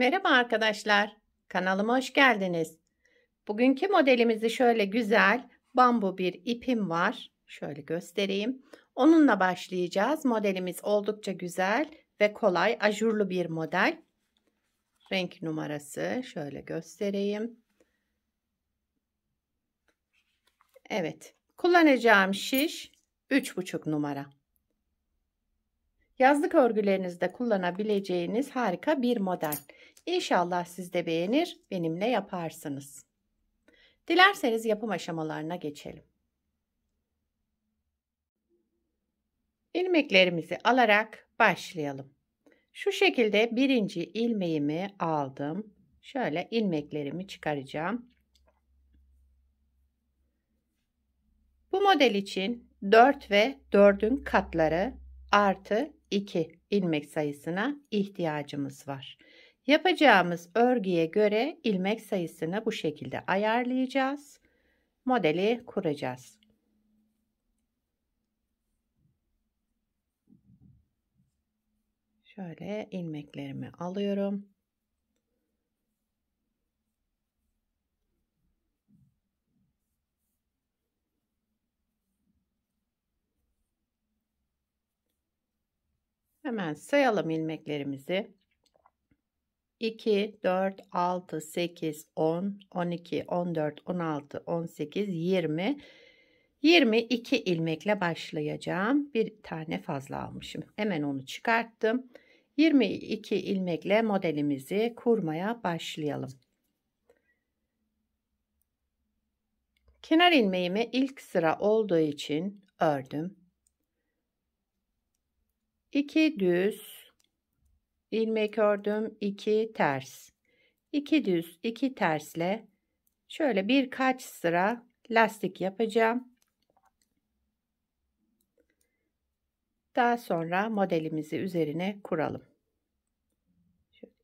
Merhaba arkadaşlar, kanalıma hoş geldiniz. Bugünkü modelimizi şöyle güzel bambu bir ipim var. Şöyle göstereyim. Onunla başlayacağız. Modelimiz oldukça güzel ve kolay, ajurlu bir model. Renk numarası şöyle göstereyim. Evet, kullanacağım şiş 3,5 numara. Yazlık örgülerinizde kullanabileceğiniz harika bir model. İnşallah siz de beğenir, benimle yaparsınız. Dilerseniz yapım aşamalarına geçelim. İlmeklerimizi alarak başlayalım. Şu şekilde birinci ilmeğimi aldım. Şöyle ilmeklerimi çıkaracağım. Bu model için 4 ve 4'ün katları artı 2 ilmek sayısına ihtiyacımız var. Yapacağımız örgüye göre ilmek sayısını bu şekilde ayarlayacağız. Modeli kuracağız. Şöyle ilmeklerimi alıyorum. Hemen sayalım ilmeklerimizi. 2, 4, 6, 8, 10, 12, 14, 16, 18, 20. 22 ilmekle başlayacağım. Bir tane fazla almışım. Hemen onu çıkarttım. 22 ilmekle modelimizi kurmaya başlayalım. Kenar ilmeğimi ilk sıra olduğu için ördüm. 2 düz ilmek ördüm, 2 ters, 2 düz 2 tersle şöyle birkaç sıra lastik yapacağım. Daha sonra modelimizi üzerine kuralım.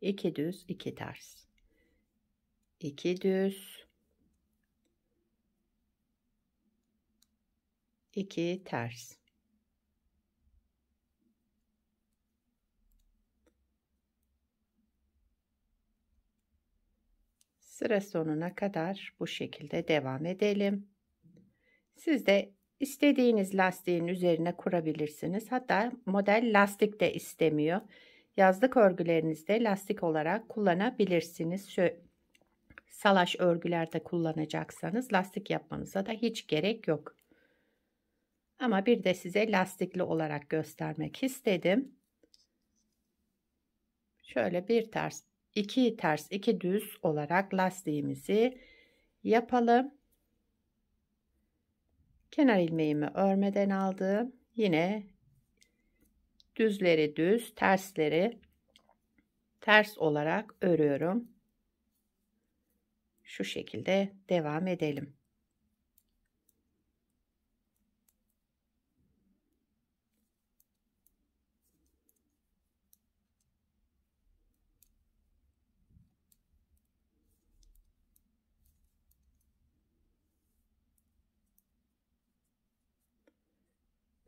2 düz 2 ters, 2 düz 2 ters, sıra sonuna kadar bu şekilde devam edelim. Siz de istediğiniz lastiğin üzerine kurabilirsiniz. Hatta model lastik de istemiyor. Yazlık örgülerinizde lastik olarak kullanabilirsiniz. Şu salaş örgülerde kullanacaksanız lastik yapmanıza da hiç gerek yok. Ama bir de size lastikli olarak göstermek istedim. Şöyle bir ters, 2 ters 2 düz olarak lastiğimizi yapalım. Kenar ilmeğimi örmeden aldım. Yine düzleri düz, tersleri ters olarak örüyorum. Şu şekilde devam edelim.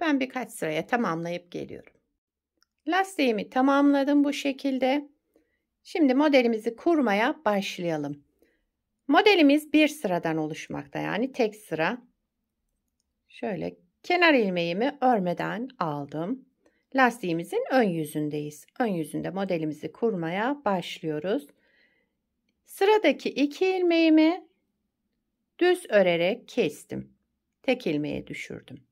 Ben birkaç sıraya tamamlayıp geliyorum. Lastiğimi tamamladım bu şekilde. Şimdi modelimizi kurmaya başlayalım. Modelimiz bir sıradan oluşmakta, yani tek sıra. Şöyle kenar ilmeğimi örmeden aldım. Lastiğimizin ön yüzündeyiz. Ön yüzünde modelimizi kurmaya başlıyoruz. Sıradaki iki ilmeğimi düz örerek kestim. Tek ilmeğe düşürdüm.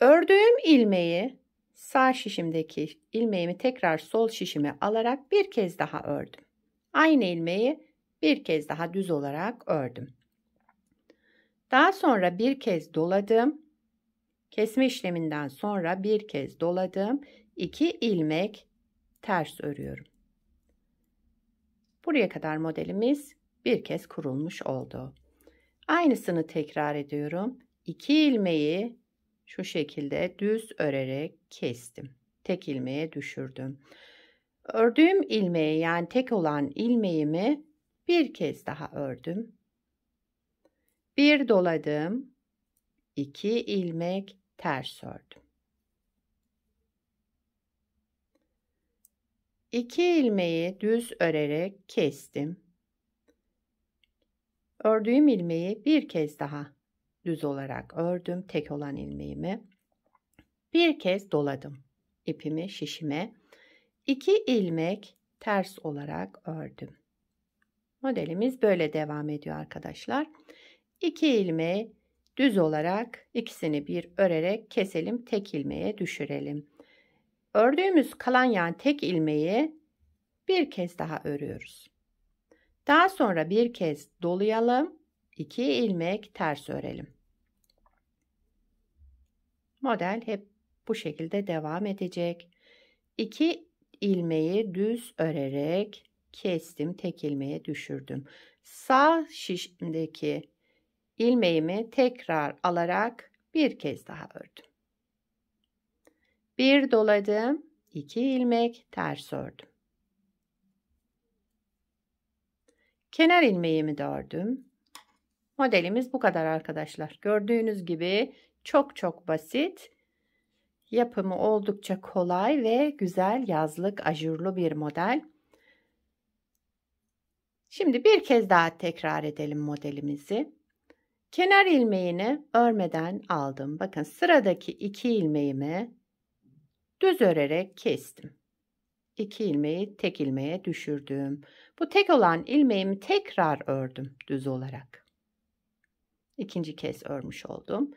Ördüğüm ilmeği sağ şişimdeki ilmeğimi tekrar sol şişime alarak bir kez daha ördüm. Aynı ilmeği bir kez daha düz olarak ördüm. Daha sonra bir kez doladım. Kesme işleminden sonra bir kez doladım. 2 ilmek ters örüyorum. Buraya kadar modelimiz bir kez kurulmuş oldu. Aynısını tekrar ediyorum. 2 ilmeği şu şekilde düz örerek kestim. Tek ilmeğe düşürdüm. Ördüğüm ilmeği, yani tek olan ilmeğimi bir kez daha ördüm. Bir doladım. 2 ilmek ters ördüm. 2 ilmeği düz örerek kestim. Ördüğüm ilmeği bir kez daha düz olarak ördüm. Tek olan ilmeğimi bir kez doladım. İpimi şişime 2 ilmek ters olarak ördüm. Modelimiz böyle devam ediyor arkadaşlar. 2 ilmeği düz olarak ikisini bir örerek keselim, tek ilmeğe düşürelim. Ördüğümüz kalan yani tek ilmeği bir kez daha örüyoruz. Daha sonra bir kez dolayalım, 2 ilmek ters örelim. Model hep bu şekilde devam edecek. 2 ilmeği düz örerek kestim, tek ilmeğe düşürdüm. Sağ şişimdeki ilmeğimi tekrar alarak bir kez daha ördüm. Bir doladım, 2 ilmek ters ördüm. Kenar ilmeğimi de ördüm. Modelimiz bu kadar arkadaşlar. Gördüğünüz gibi çok basit. Yapımı oldukça kolay ve güzel yazlık ajurlu bir model. Şimdi bir kez daha tekrar edelim modelimizi. Kenar ilmeğini örmeden aldım. Bakın sıradaki 2 ilmeğimi düz örerek kestim. 2 ilmeği tek ilmeğe düşürdüm. Bu tek olan ilmeğimi tekrar ördüm düz olarak. İkinci kez örmüş oldum.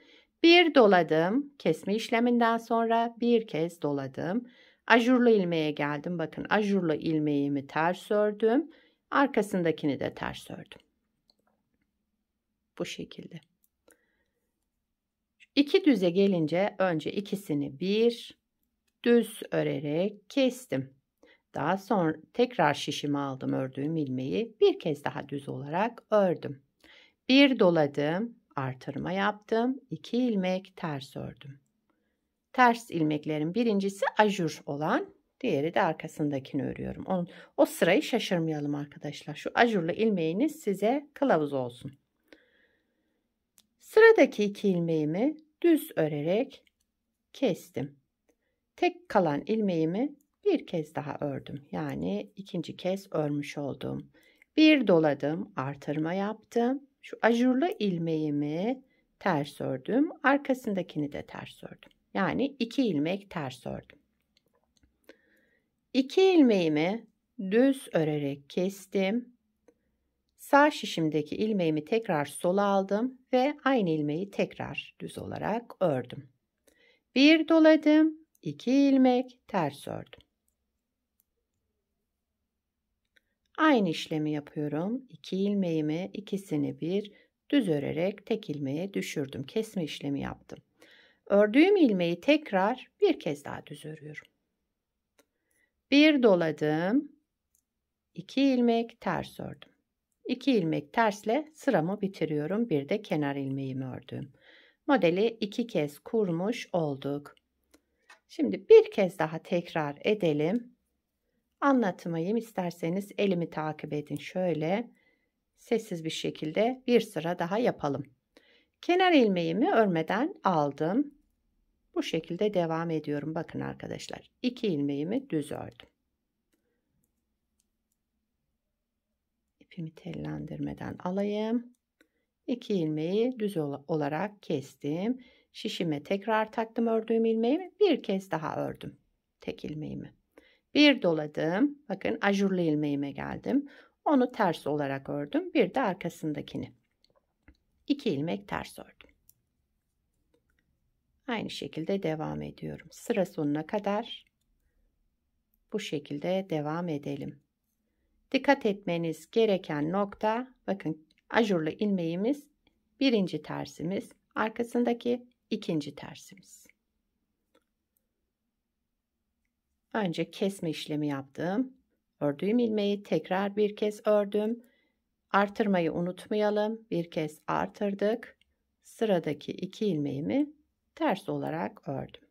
Bir doladım. Kesme işleminden sonra bir kez doladım. Ajurlu ilmeğe geldim. Bakın ajurlu ilmeğimi ters ördüm. Arkasındakini de ters ördüm. Bu şekilde. İki düze gelince önce ikisini bir düz örerek kestim. Daha sonra tekrar şişime aldım ördüğüm ilmeği. Bir kez daha düz olarak ördüm. Bir doladım. Artırma yaptım. 2 ilmek ters ördüm. Ters ilmeklerin birincisi ajur olan. Diğeri de arkasındakini örüyorum. O sırayı şaşırmayalım arkadaşlar. Şu ajurlu ilmeğiniz size kılavuz olsun. Sıradaki 2 ilmeğimi düz örerek kestim. Tek kalan ilmeğimi bir kez daha ördüm. Yani ikinci kez örmüş oldum. Bir doladım, artırma yaptım. Şu ajurlu ilmeğimi ters ördüm. Arkasındakini de ters ördüm. Yani 2 ilmek ters ördüm. 2 ilmeğimi düz örerek kestim. Sağ şişimdeki ilmeğimi tekrar sola aldım ve aynı ilmeği tekrar düz olarak ördüm. Bir doladım, 2 ilmek ters ördüm. Aynı işlemi yapıyorum. 2 ilmeğimi ikisini bir düz örerek tek ilmeğe düşürdüm. Kesme işlemi yaptım. Ördüğüm ilmeği tekrar bir kez daha düz örüyorum. Bir doladım. 2 ilmek ters ördüm. 2 ilmek tersle sıramı bitiriyorum. Bir de kenar ilmeğimi ördüm. Modeli 2 kez kurmuş olduk. Şimdi bir kez daha tekrar edelim. Anlatmayayım isterseniz, elimi takip edin. Şöyle sessiz bir şekilde bir sıra daha yapalım. Kenar ilmeğimi örmeden aldım. Bu şekilde devam ediyorum. Bakın arkadaşlar, 2 ilmeğimi düz ördüm. İpimi tellendirmeden alayım. 2 ilmeği düz olarak kestim. Şişime tekrar taktım ördüğüm ilmeğimi. Bir kez daha ördüm tek ilmeğimi. Bir doladım. Bakın ajurlu ilmeğime geldim. Onu ters olarak ördüm. Bir de arkasındakini. 2 ilmek ters ördüm. Aynı şekilde devam ediyorum. Sıra sonuna kadar bu şekilde devam edelim. Dikkat etmeniz gereken nokta, bakın ajurlu ilmeğimiz birinci tersimiz, arkasındaki ikinci tersimiz. Önce kesme işlemi yaptım. Ördüğüm ilmeği tekrar bir kez ördüm. Artırmayı unutmayalım. Bir kez artırdık. Sıradaki 2 ilmeğimi ters olarak ördüm.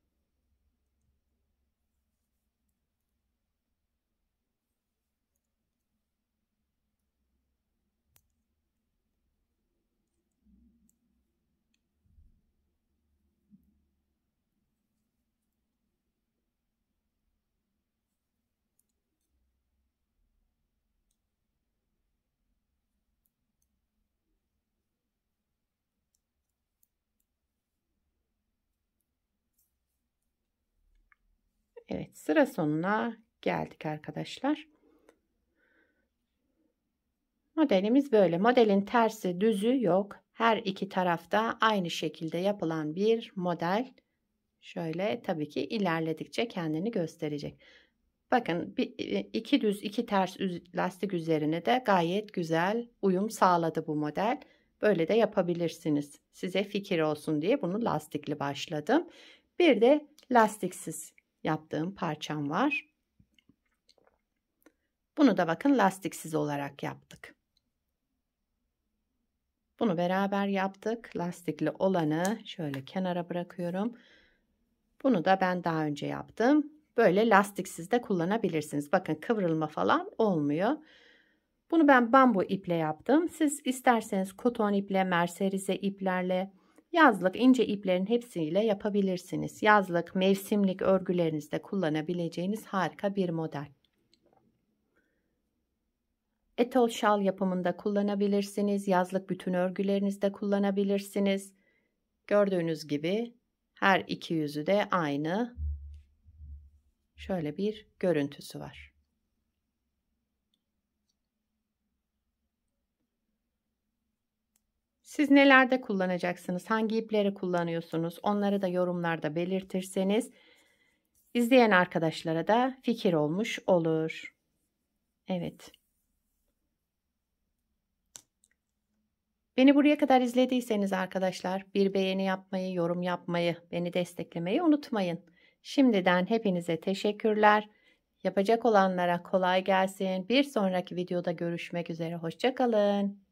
Evet, sıra sonuna geldik arkadaşlar. Modelimiz böyle. Modelin tersi düzü yok. Her iki tarafta aynı şekilde yapılan bir model. Şöyle tabii ki ilerledikçe kendini gösterecek. Bakın, iki düz iki ters lastik üzerine de gayet güzel uyum sağladı bu model. Böyle de yapabilirsiniz. Size fikir olsun diye bunu lastikli başladım. Bir de lastiksiz yaptığım parçam var. Bunu da bakın lastiksiz olarak yaptık. Bunu beraber yaptık. Lastikli olanı şöyle kenara bırakıyorum. Bunu da ben daha önce yaptım. Böyle lastiksiz de kullanabilirsiniz. Bakın kıvrılma falan olmuyor. Bunu ben bambu iple yaptım. Siz isterseniz koton iple, merserize iplerle, yazlık ince iplerin hepsiyle yapabilirsiniz. Yazlık, mevsimlik örgülerinizde kullanabileceğiniz harika bir model. Etol şal yapımında kullanabilirsiniz. Yazlık bütün örgülerinizde kullanabilirsiniz. Gördüğünüz gibi her iki yüzü de aynı. Şöyle bir görüntüsü var. Siz nelerde kullanacaksınız? Hangi ipleri kullanıyorsunuz? Onları da yorumlarda belirtirseniz izleyen arkadaşlara da fikir olmuş olur. Evet. Beni buraya kadar izlediyseniz arkadaşlar bir beğeni yapmayı, yorum yapmayı, beni desteklemeyi unutmayın. Şimdiden hepinize teşekkürler. Yapacak olanlara kolay gelsin. Bir sonraki videoda görüşmek üzere. Hoşça kalın.